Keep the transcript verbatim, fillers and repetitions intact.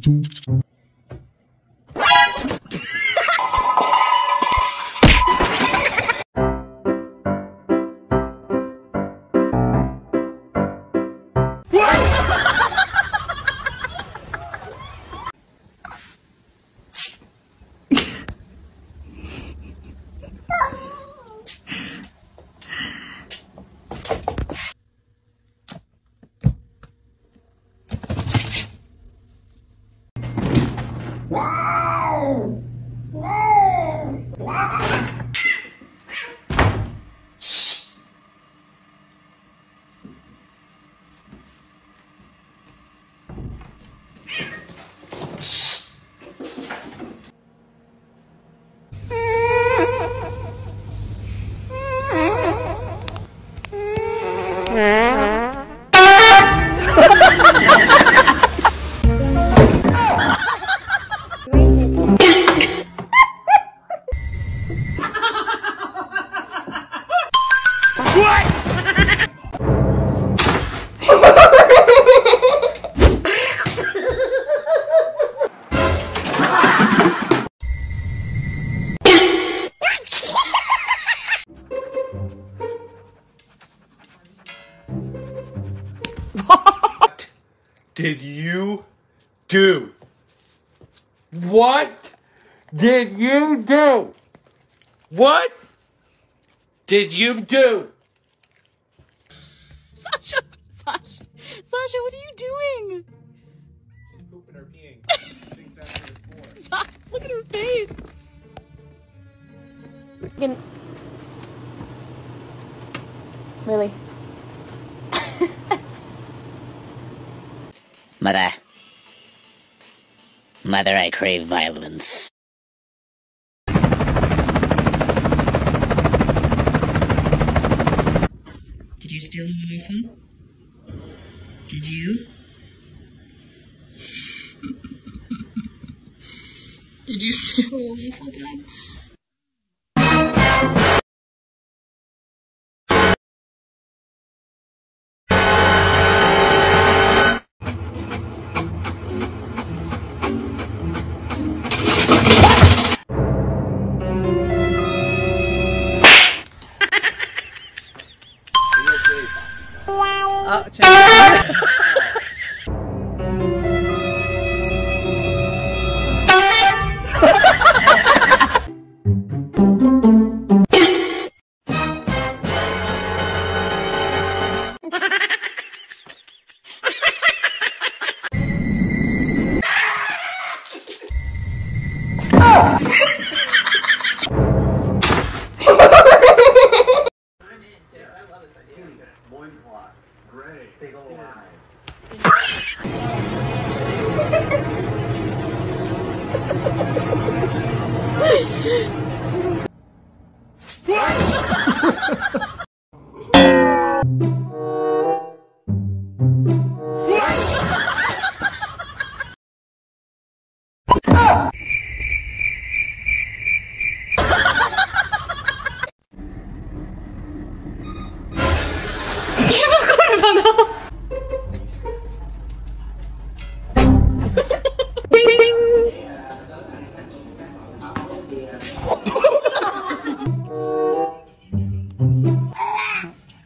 What did you do? What did you do? What did you do? Sasha, Sasha, Sasha, what are you doing? She's pooping or peeing. She thinks after it's born. Look at her face. In really? Mother. Mother, I crave violence. Did you steal my phone? Did you? Did you steal my phone, Dad? No, no.